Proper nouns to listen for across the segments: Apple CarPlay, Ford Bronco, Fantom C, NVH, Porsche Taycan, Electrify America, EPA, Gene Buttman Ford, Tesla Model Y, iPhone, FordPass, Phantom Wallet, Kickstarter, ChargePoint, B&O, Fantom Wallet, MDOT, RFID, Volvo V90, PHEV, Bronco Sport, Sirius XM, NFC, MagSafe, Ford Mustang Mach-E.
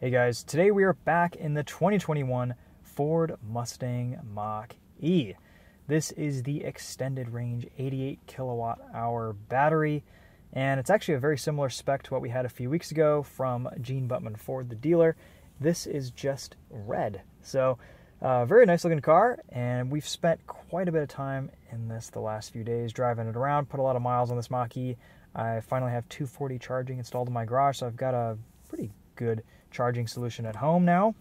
Hey guys, today we are back in the 2021 Ford Mustang Mach-E. This is the extended range 88 kilowatt hour battery, and it's actually a very similar spec to what we had a few weeks ago from Gene Buttman Ford, the dealer. This is just red. So very nice looking car, and we've spent quite a bit of time in this the last few days driving it around, put a lot of miles on this Mach-E. I finally have 240 charging installed in my garage, so I've got a pretty good charging solution at home now,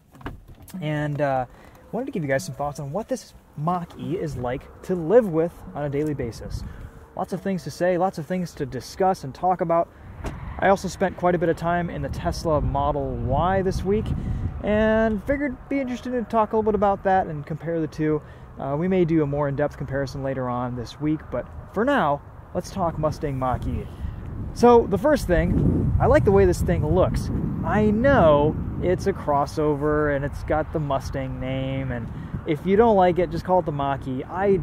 and wanted to give you guys some thoughts on what this Mach-E is like to live with on a daily basis. Lots of things to say, lots of things to discuss and talk about. I also spent quite a bit of time in the Tesla Model Y this week and figured it'd be interesting to talk a little bit about that and compare the two. We may do a more in-depth comparison later on this week, but for now, let's talk Mustang Mach-E. So the first thing, I like the way this thing looks. I know it's a crossover and it's got the Mustang name, and if you don't like it, just call it the Mach-E. I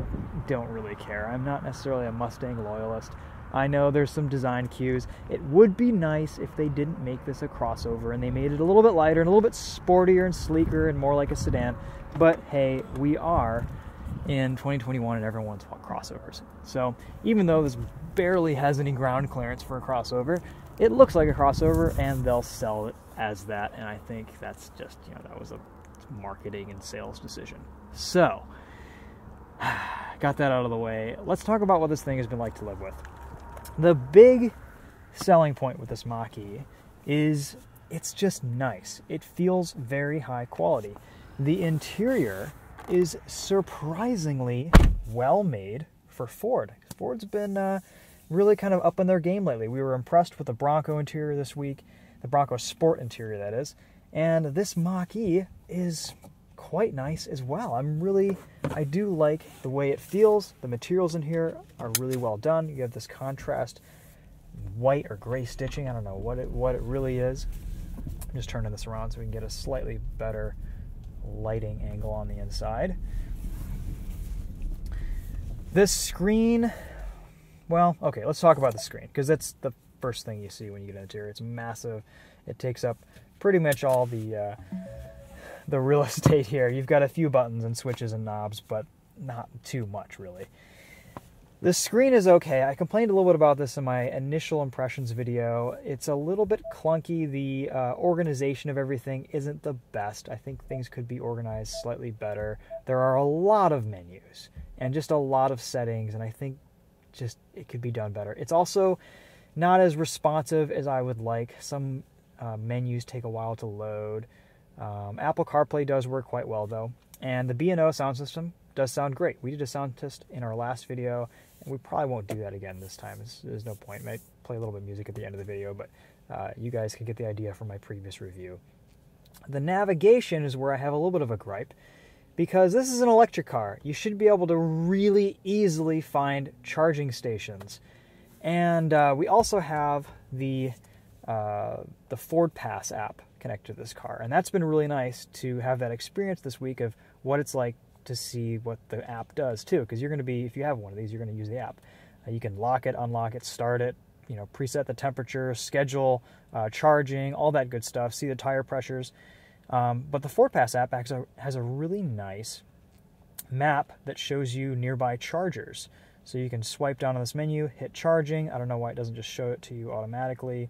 don't really care. I'm not necessarily a Mustang loyalist. I know there's some design cues. It would be nice if they didn't make this a crossover and they made it a little bit lighter and a little bit sportier and sleeker and more like a sedan, but hey, we are in 2021 and everyone wants crossovers. So even though this barely has any ground clearance for a crossover, it looks like a crossover and they'll sell it as that, and I think that's just, you know, that was a marketing and sales decision. So got that out of the way. Let's talk about what this thing has been like to live with. The big selling point with this Mach-E is it's just nice. It feels very high quality. The interior is surprisingly well made for Ford. Ford's been really kind of up in their game lately. We were impressed with the Bronco interior this week, the Bronco Sport interior, that is, and this Mach-E is quite nice as well. I do like the way it feels. The materials in here are really well done. You have this contrast white or gray stitching. I don't know what it really is. I'm just turning this around so we can get a slightly better lighting angle on the inside. This screen, well, okay, let's talk about the screen, because that's the first thing you see when you get an interior. It's massive. It takes up pretty much all the real estate here. You've got a few buttons and switches and knobs, but not too much, really. The screen is okay. I complained a little bit about this in my initial impressions video. It's a little bit clunky. The organization of everything isn't the best. I think things could be organized slightly better. There are a lot of menus and just a lot of settings, and I think just it could be done better. It's also not as responsive as I would like. Some menus take a while to load. Apple CarPlay does work quite well, though, and the B&O sound system does sound great. We did a sound test in our last video, and we probably won't do that again this time. There's no point. I might play a little bit of music at the end of the video, but you guys can get the idea from my previous review. The navigation is where I have a little bit of a gripe, because this is an electric car. You should be able to really easily find charging stations. And we also have the FordPass app connected to this car, and that's been really nice to have that experience this week of what it's like to see what the app does too, because you're going to be, if you have one of these, you're going to use the app. You can lock it, unlock it, start it, you know, preset the temperature, schedule charging, all that good stuff, see the tire pressures. But the FordPass app actually has a really nice map that shows you nearby chargers. So you can swipe down on this menu, hit charging. I don't know why it doesn't just show it to you automatically.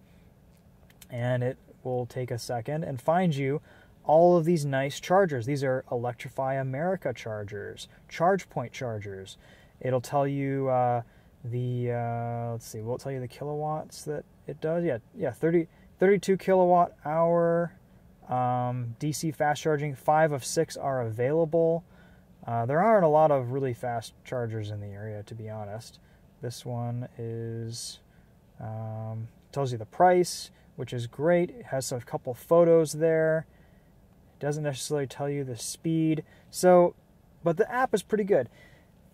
And it will take a second and find you all of these nice chargers. These are Electrify America chargers, ChargePoint chargers. It'll tell you let's see, will it tell you the kilowatts that it does? Yeah, 32 kilowatt hour DC fast charging. 5 of 6 are available. There aren't a lot of really fast chargers in the area, to be honest. This one is, tells you the price, which is great. It has a couple photos there. Doesn't necessarily tell you the speed. So, but the app is pretty good.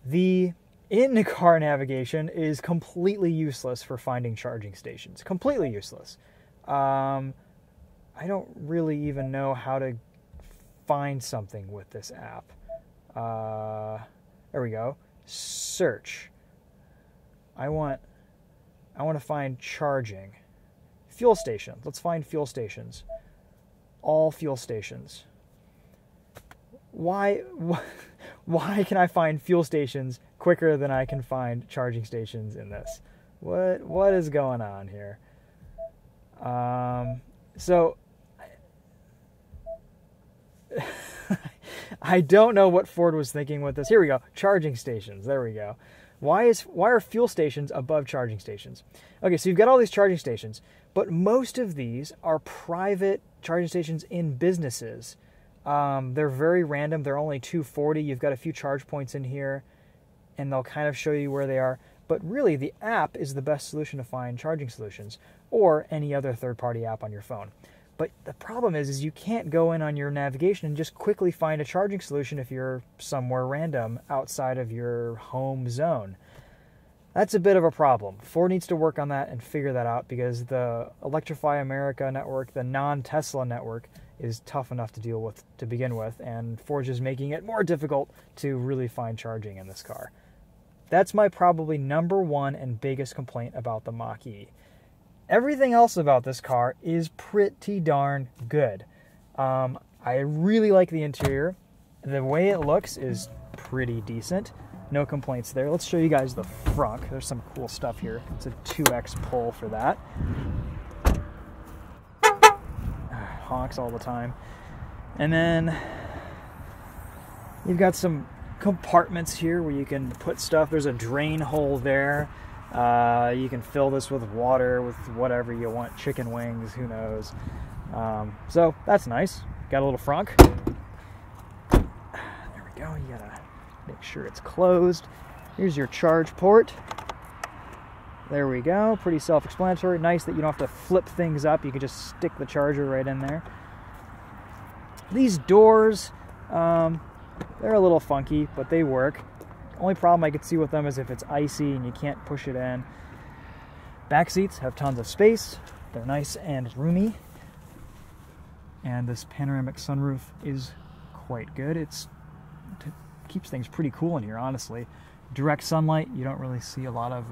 The in-car navigation is completely useless for finding charging stations. Completely useless. I don't really even know how to find something with this app. There we go. Search. I want to find charging. Fuel stations. Let's find fuel stations. all fuel stations. Why can I find fuel stations quicker than I can find charging stations in this? What is going on here? So I don't know what Ford was thinking with this. Here we go. Charging stations. There we go. Why are fuel stations above charging stations? Okay, so you've got all these charging stations, but most of these are private charging stations in businesses. They're very random. They're only 240. You've got a few charge points in here, and they'll kind of show you where they are. But really, the app is the best solution to find charging solutions, or any other third-party app on your phone. But the problem is you can't go in on your navigation and just quickly find a charging solution if you're somewhere random outside of your home zone. That's a bit of a problem. Ford needs to work on that and figure that out, because the Electrify America network, the non-Tesla network, is tough enough to deal with to begin with, and Ford's just making it more difficult to really find charging in this car. That's my probably #1 and biggest complaint about the Mach-E. Everything else about this car is pretty darn good. I really like the interior. The way it looks is pretty decent. No complaints there. Let's show you guys the front. There's some cool stuff here. It's a 2X pull for that. Honks all the time. And then you've got some compartments here where you can put stuff. There's a drain hole there. You can fill this with water, with whatever you want, chicken wings, who knows. So that's nice. Got a little frunk. There we go. You gotta make sure it's closed. Here's your charge port. There we go. Pretty self-explanatory. Nice that you don't have to flip things up. You can just stick the charger right in there. These doors, they're a little funky, but they work. Only problem I could see with them is if it's icy and you can't push it in. Back seats have tons of space. They're nice and roomy. And this panoramic sunroof is quite good. It keeps things pretty cool in here, honestly. Direct sunlight, you don't really see a lot of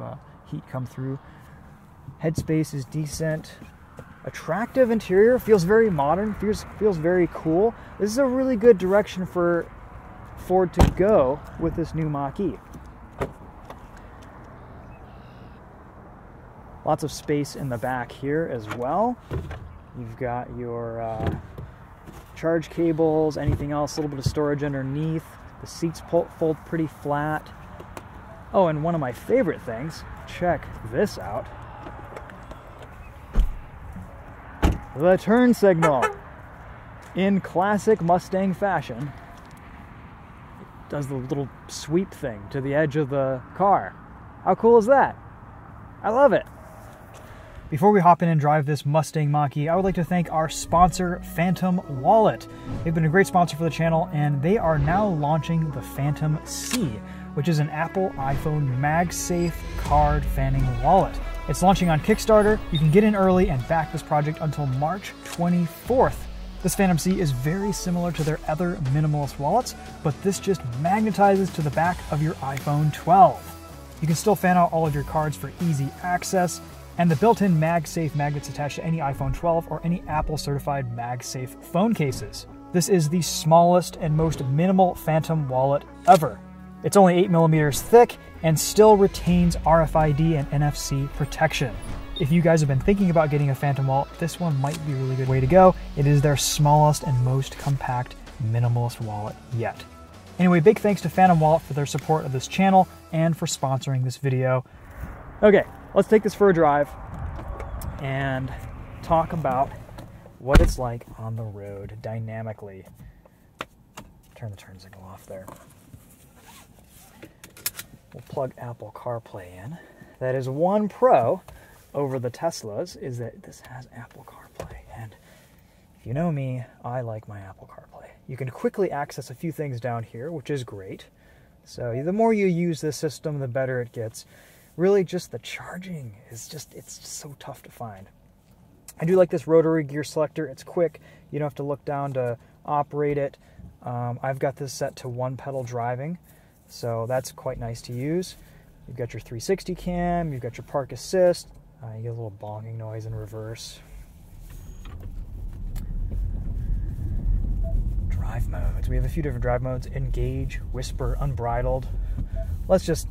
heat come through. Headspace is decent. Attractive interior, feels very modern, feels very cool. This is a really good direction for Ford to go with this new Mach-E. Lots of space in the back here as well. You've got your charge cables, anything else, a little bit of storage underneath. The seats fold pretty flat. Oh, and one of my favorite things, check this out. The turn signal. In classic Mustang fashion, does the little sweep thing to the edge of the car. How cool is that? I love it. Before we hop in and drive this Mustang Mach-E, I would like to thank our sponsor, Phantom Wallet. They've been a great sponsor for the channel, and they are now launching the Phantom C, which is an Apple iPhone MagSafe card Fantom Wallet. It's launching on Kickstarter. You can get in early and back this project until March 24th. This Fantom C is very similar to their other minimalist wallets, but this just magnetizes to the back of your iPhone 12. You can still fan out all of your cards for easy access, and the built-in MagSafe magnets attach to any iPhone 12 or any Apple-certified MagSafe phone cases. This is the smallest and most minimal Fantom wallet ever. It's only 8mm thick and still retains RFID and NFC protection. If you guys have been thinking about getting a Fantom wallet, this one might be a really good way to go. It is their smallest and most compact minimalist wallet yet. Anyway, big thanks to Fantom Wallet for their support of this channel and for sponsoring this video. Okay, let's take this for a drive and talk about what it's like on the road dynamically. Turn the turn signal off there. We'll plug Apple CarPlay in. That is one pro over the Teslas, is that this has Apple CarPlay, and if you know me, I like my Apple CarPlay. You can quickly access a few things down here, which is great. So the more you use this system, the better it gets. Really, just the charging is just so tough to find. I do like this rotary gear selector. It's quick. You don't have to look down to operate it. I've got this set to one pedal driving, so that's quite nice to use. You've got your 360 cam, you've got your park assist. You get a little bonging noise in reverse. drive modes. We have a few different drive modes: engage, whisper, unbridled. Let's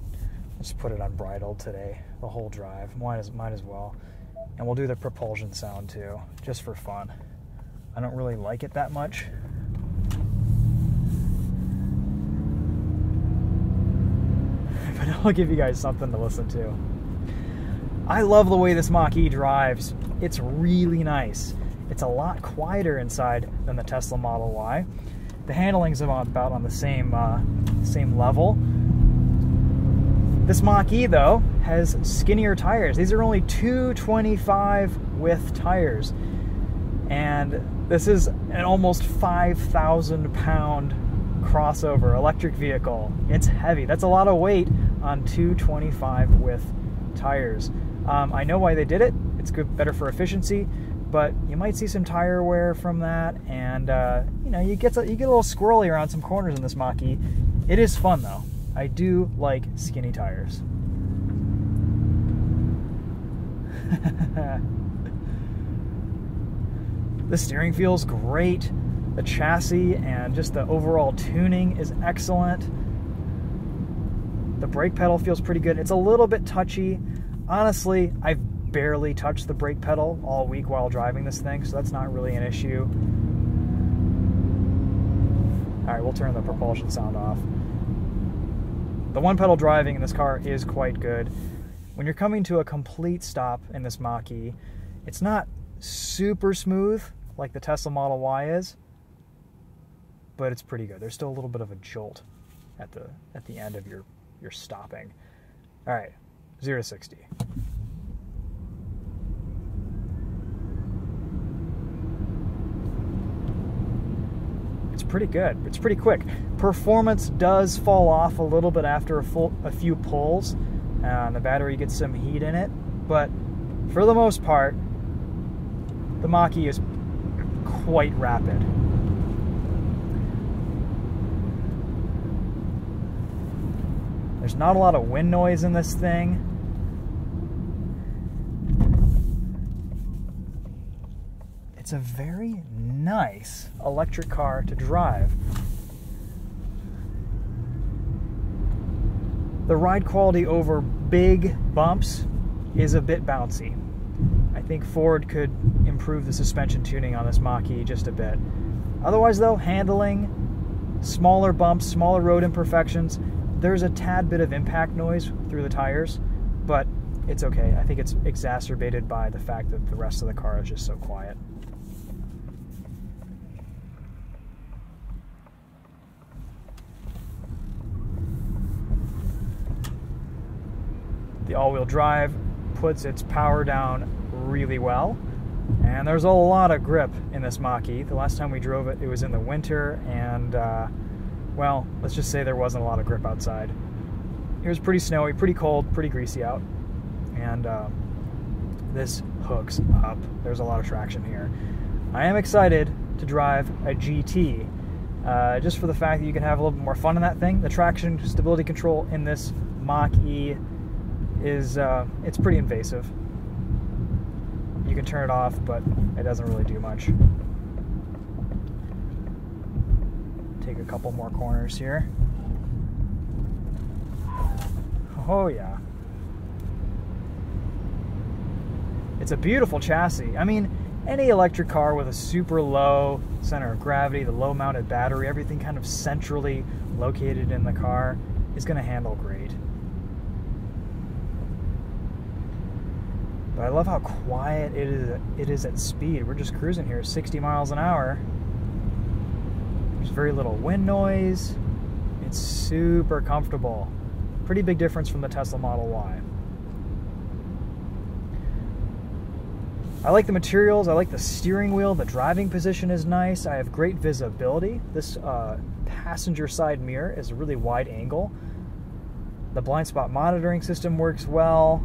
put it unbridled today, the whole drive. Might as well. And we'll do the propulsion sound too, just for fun. I don't really like it that much. But I'll give you guys something to listen to. I love the way this Mach-E drives. It's really nice. It's a lot quieter inside than the Tesla Model Y. The handling's about on the same level. This Mach-E, though, has skinnier tires. These are only 225 width tires. And this is an almost 5,000 pound crossover electric vehicle. It's heavy. That's a lot of weight on 225 width tires. I know why they did it. It's good, better for efficiency, but you might see some tire wear from that, and you get a little squirrely around some corners in this Mach-E. It is fun though. I do like skinny tires. The steering feels great. The chassis and just the overall tuning is excellent. The brake pedal feels pretty good. It's a little bit touchy. Honestly, I've barely touched the brake pedal all week while driving this thing, so that's not really an issue. All right, we'll turn the propulsion sound off. The one pedal driving in this car is quite good. When you're coming to a complete stop in this Mach-E, it's not super smooth like the Tesla Model Y is, but it's pretty good. There's still a little bit of a jolt at the end of your stopping. All right, 0-60. It's pretty good. It's pretty quick. Performance does fall off a little bit after a few pulls, and the battery gets some heat in it, but for the most part, the Mach-E is quite rapid. There's not a lot of wind noise in this thing. It's a very nice electric car to drive. The ride quality over big bumps is a bit bouncy. I think Ford could improve the suspension tuning on this Mach-E just a bit. Otherwise though, handling, smaller bumps, smaller road imperfections, there's a tad bit of impact noise through the tires, but it's okay. I think it's exacerbated by the fact that the rest of the car is just so quiet. The all-wheel drive puts its power down really well, and there's a lot of grip in this Mach-E. The last time we drove it, it was in the winter, and well, let's just say there wasn't a lot of grip outside. It was pretty snowy, pretty cold, pretty greasy out, and this hooks up. There's a lot of traction here. I am excited to drive a GT, just for the fact that you can have a little bit more fun in that thing. The traction stability control in this Mach-E is it's pretty invasive. You can turn it off, but it doesn't really do much. Take a couple more corners here. Oh yeah. It's a beautiful chassis. I mean, any electric car with a super low center of gravity, the low mounted battery, everything kind of centrally located in the car is going to handle great. But I love how quiet it is at speed. We're just cruising here, 60 miles an hour. There's very little wind noise. It's super comfortable. Pretty big difference from the Tesla Model Y. I like the materials. I like the steering wheel. The driving position is nice. I have great visibility. This passenger side mirror is a really wide angle. The blind spot monitoring system works well.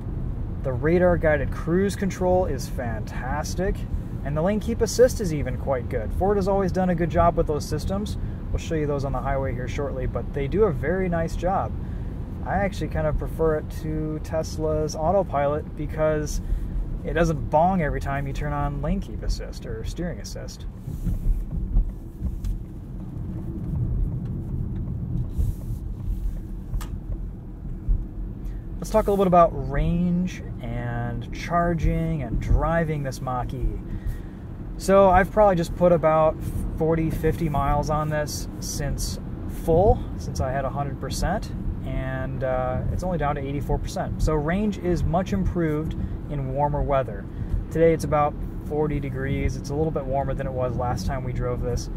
The radar guided cruise control is fantastic. And the lane keep assist is even quite good. Ford has always done a good job with those systems. We'll show you those on the highway here shortly, but they do a very nice job. I actually kind of prefer it to Tesla's autopilot because it doesn't bong every time you turn on lane keep assist or steering assist. Let's talk a little bit about range and charging and driving this Mach-E. So I've probably just put about 40, 50 miles on this since full, since I had 100%, and it's only down to 84%. So range is much improved in warmer weather. Today it's about 40 degrees. It's a little bit warmer than it was last time we drove this.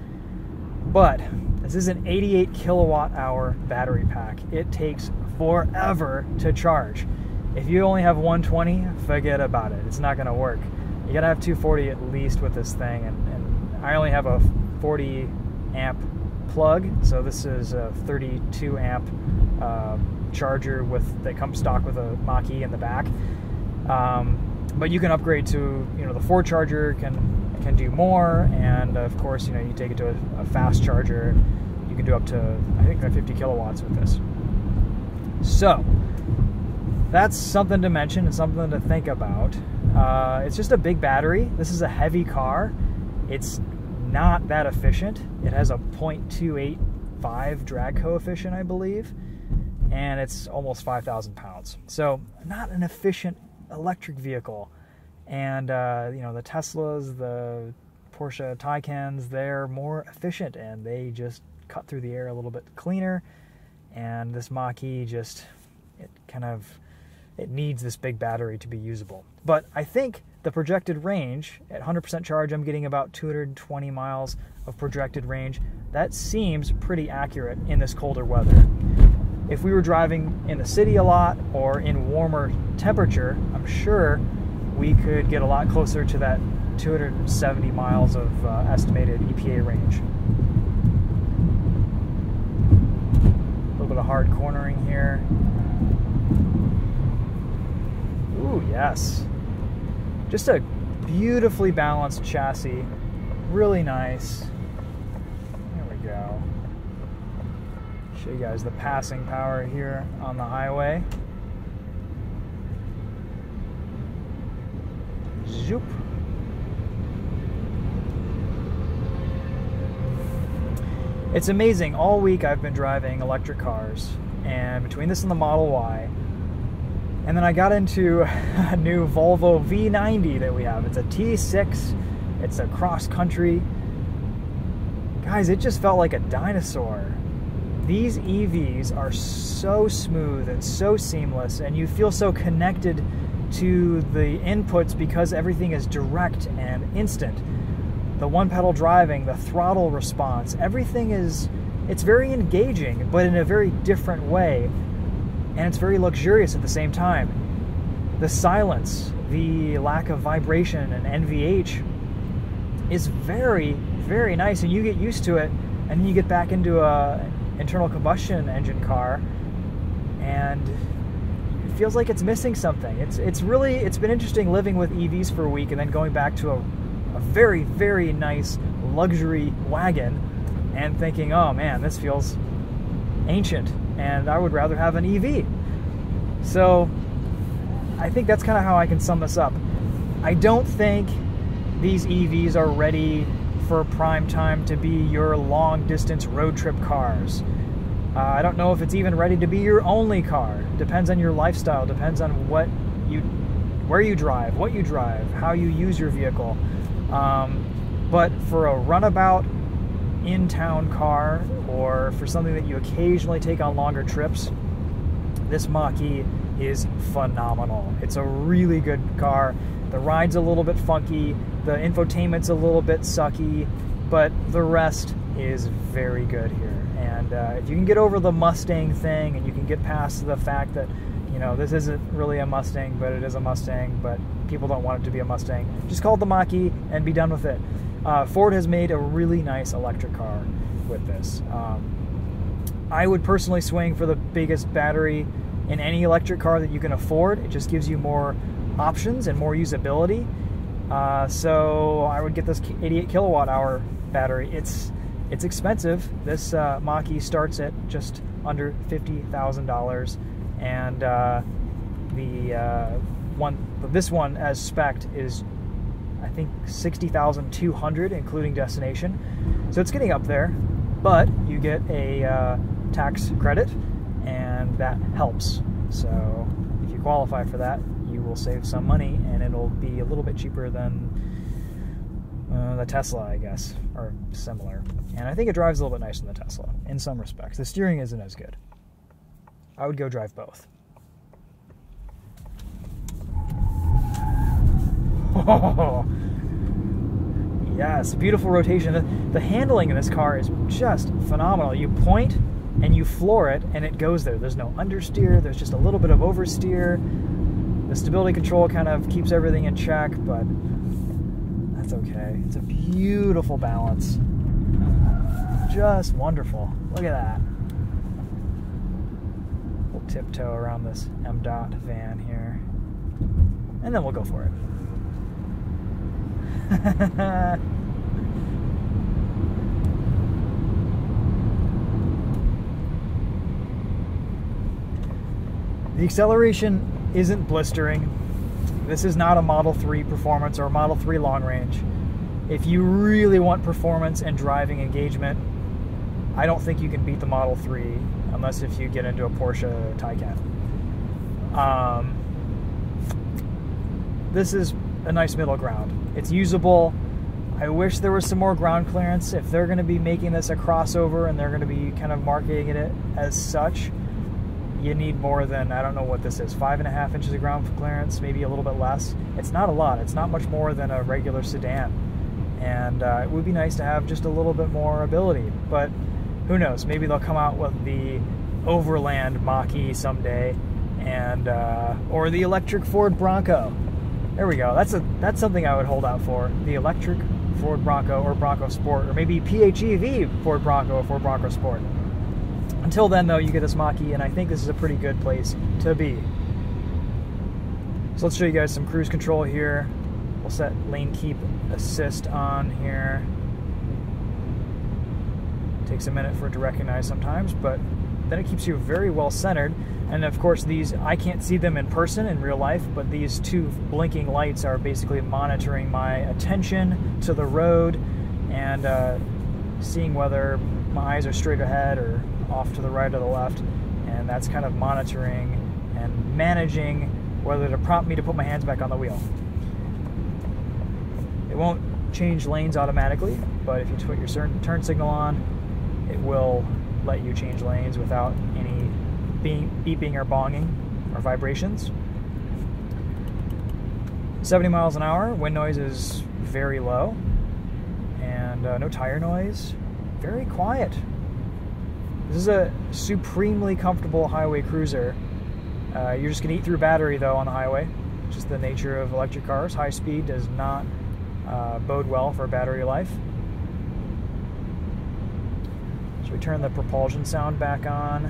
But this is an 88 kilowatt hour battery pack. It takes forever to charge. If you only have 120, forget about it. It's not gonna work. You gotta have 240 at least with this thing, and I only have a 40 amp plug, so this is a 32 amp charger that comes stock with a Mach-E in the back. But you can upgrade to, the Ford charger can do more, and of course, you take it to a fast charger. You can do up to, I think, 50 kilowatts with this. So that's something to mention and something to think about. It's just a big battery. This is a heavy car. It's not that efficient. It has a 0.285 drag coefficient, I believe, and it's almost 5,000 pounds. So not an efficient electric vehicle. And the Teslas, the Porsche Taycans, they're more efficient, and they just cut through the air a little bit cleaner. And this Mach-E just, it needs this big battery to be usable. But I think the projected range, at 100% charge, I'm getting about 220 miles of projected range. That seems pretty accurate in this colder weather. If we were driving in the city a lot or in warmer temperature, I'm sure we could get a lot closer to that 270 miles of estimated EPA range. A little bit of hard cornering here. Ooh, yes. Just a beautifully balanced chassis. Really nice. There we go. Show you guys the passing power here on the highway. Zoop. It's amazing. All week I've been driving electric cars, and between this and the Model Y, and then I got into a new Volvo V90 that we have. It's a T6. It's a cross country. Guys, it just felt like a dinosaur. These EVs are so smooth and so seamless, and you feel so connected to the inputs because everything is direct and instant. The one pedal driving, the throttle response, everything is, it's very engaging, but in a very different way. And it's very luxurious at the same time. The silence, the lack of vibration and NVH is very, very nice, and you get used to it, and then you get back into a internal combustion engine car, and feels like it's missing something. It's been interesting living with EVs for a week and then going back to a very, very nice luxury wagon and thinking, oh man, this feels ancient, and I would rather have an EV. So I think that's kind of how I can sum this up. I don't think these EVs are ready for prime time to be your long distance road trip cars. I don't know if it's even ready to be your only car. Depends on your lifestyle, depends on where you drive, what you drive, how you use your vehicle. But for a runabout in-town car, or for something that you occasionally take on longer trips, this Mach-E is phenomenal. It's a really good car. The ride's a little bit funky, the infotainment's a little bit sucky, but the rest is very good here. And if you can get over the Mustang thing, and you can get past the fact that, this isn't really a Mustang, but it is a Mustang, but people don't want it to be a Mustang, just call it the Mach-E and be done with it. Ford has made a really nice electric car with this. I would personally swing for the biggest battery in any electric car that you can afford. It just gives you more options and more usability. So I would get this 88 kilowatt hour battery. It's expensive. This Mach-E starts at just under $50,000, and this one as spec'd is, I think, $60,200 including destination. So it's getting up there, but you get a tax credit, and that helps. So qualify for that, you will save some money, and it'll be a little bit cheaper than the Tesla, I guess, or similar. And I think it drives a little bit nicer than the Tesla in some respects. The steering isn't as good. I would go drive both. Oh, yes, beautiful rotation. The handling in this car is just phenomenal. You point and you floor it and it goes there. There's no understeer, there's just a little bit of oversteer. The stability control kind of keeps everything in check, but that's okay. It's a beautiful balance. Just wonderful. Look at that. We'll tiptoe around this MDOT van here, and then we'll go for it. The acceleration isn't blistering. This is not a Model 3 performance or a Model 3 long range. If you really want performance and driving engagement, I don't think you can beat the Model 3 unless if you get into a Porsche Taycan. This is a nice middle ground. It's usable. I wish there was some more ground clearance. If they're going to be making this a crossover and they're going to be kind of marketing it as such, you need more than, I don't know what this is, 5.5 inches of ground clearance, maybe a little bit less. It's not a lot. It's not much more than a regular sedan. And it would be nice to have just a little bit more ability, but who knows? Maybe they'll come out with the Overland Mach-E someday, and or the electric Ford Bronco. There we go. That's something I would hold out for. The electric Ford Bronco or Bronco Sport, or maybe PHEV Ford Bronco or Ford Bronco Sport. Until then, though, you get this Mach-E, and I think this is a pretty good place to be. So let's show you guys some cruise control here. We'll set lane keep assist on here. Takes a minute for it to recognize sometimes, but then it keeps you very well centered. And of course, these, I can't see them in person in real life, but these two blinking lights are basically monitoring my attention to the road and seeing whether my eyes are straight ahead or off to the right or the left. And that's kind of monitoring and managing whether to prompt me to put my hands back on the wheel. It won't change lanes automatically, but if you put your turn signal on, it will let you change lanes without any beeping or bonging or vibrations. 70 miles an hour, wind noise is very low, and no tire noise, very quiet. This is a supremely comfortable highway cruiser. You're just gonna eat through battery though on the highway. Just the nature of electric cars. High speed does not bode well for battery life. So we turn the propulsion sound back on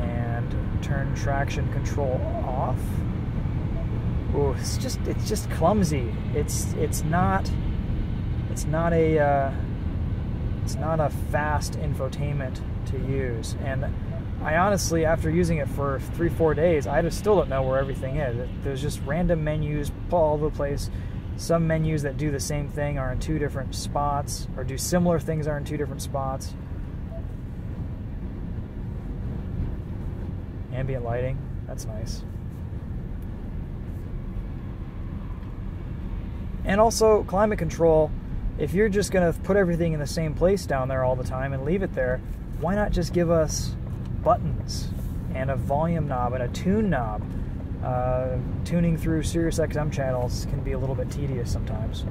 and turn traction control off. Ooh, it's just clumsy. It's not a fast infotainment to use. And I honestly, after using it for 3-4 days, I just still don't know where everything is. There's just random menus all over the place. Some menus that do the same thing are in two different spots, or do similar things are in two different spots. Ambient lighting, that's nice. And also climate control. If you're just gonna put everything in the same place down there all the time and leave it there, why not just give us buttons and a volume knob and a tune knob? Tuning through Sirius XM channels can be a little bit tedious sometimes.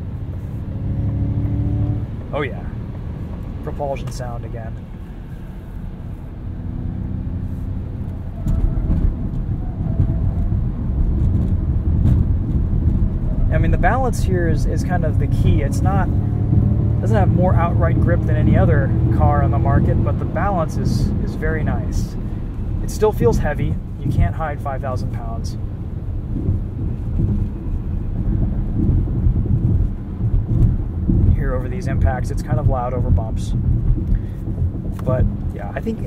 Oh yeah, propulsion sound again. I mean, the balance here is kind of the key. It's not, doesn't have more outright grip than any other car on the market, but the balance is very nice. It still feels heavy. You can't hide 5,000 pounds. Here over these impacts, it's kind of loud over bumps. But yeah, I think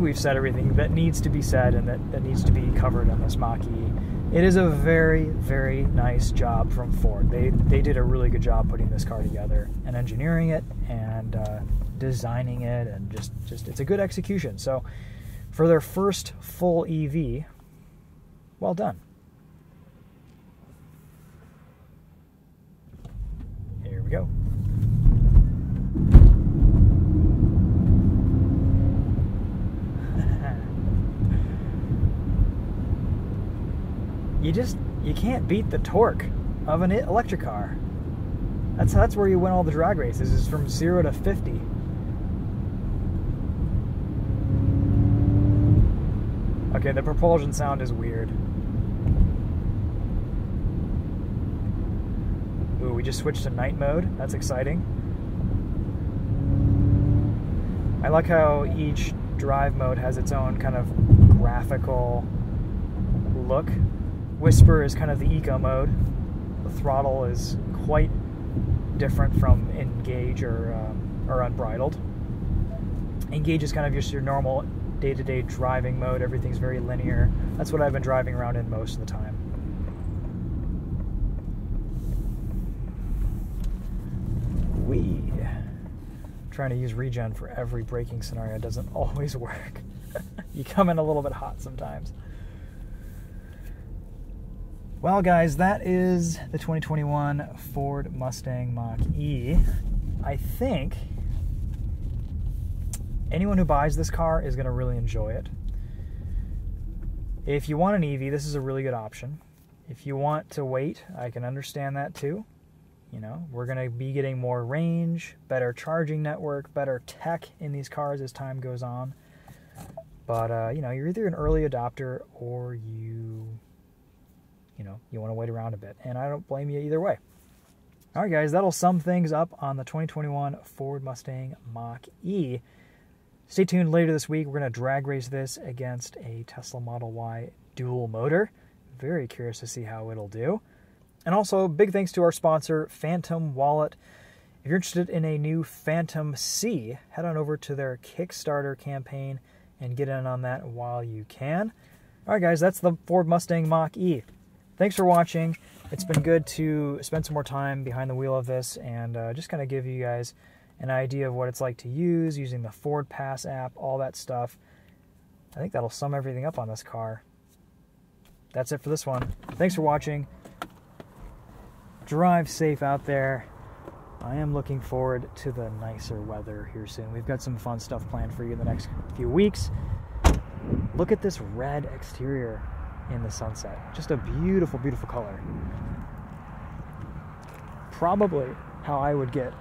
we've said everything that needs to be said and that needs to be covered on this Mach-E. It is a very, very nice job from Ford. They did a really good job putting this car together and engineering it and designing it, and just it's a good execution. So for their first full EV, Well done. Here we go. You can't beat the torque of an electric car. That's where you win all the drag races, is from 0 to 50. Okay, the propulsion sound is weird. Ooh, we just switched to night mode. That's exciting. I like how each drive mode has its own kind of graphical look. Whisper is kind of the eco mode. The throttle is quite different from engage or unbridled. Engage is kind of just your normal day-to-day driving mode. Everything's very linear. That's what I've been driving around in most of the time. Whee. Trying to use regen for every braking scenario doesn't always work. You come in a little bit hot sometimes. Well, guys, that is the 2021 Ford Mustang Mach-E. I think anyone who buys this car is going to really enjoy it. If you want an EV, this is a really good option. If you want to wait, I can understand that too. You know, we're going to be getting more range, better charging network, better tech in these cars as time goes on. But, you know, you're either an early adopter or you want to wait around a bit. And I don't blame you either way. All right, guys, that'll sum things up on the 2021 Ford Mustang Mach-E. Stay tuned later this week. We're going to drag race this against a Tesla Model Y dual motor. Very curious to see how it'll do. And also, big thanks to our sponsor, Fantom Wallet. If you're interested in a new Phantom C, head on over to their Kickstarter campaign and get in on that while you can. All right, guys, that's the Ford Mustang Mach-E. Thanks for watching. It's been good to spend some more time behind the wheel of this and just kind of give you guys an idea of what it's like to use, using the FordPass app, all that stuff. I think that'll sum everything up on this car. That's it for this one. Thanks for watching. Drive safe out there. I am looking forward to the nicer weather here soon. We've got some fun stuff planned for you in the next few weeks. Look at this red exterior in the sunset. Just a beautiful, beautiful color. Probably how I would get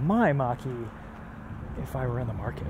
my Mach-E if I were in the market.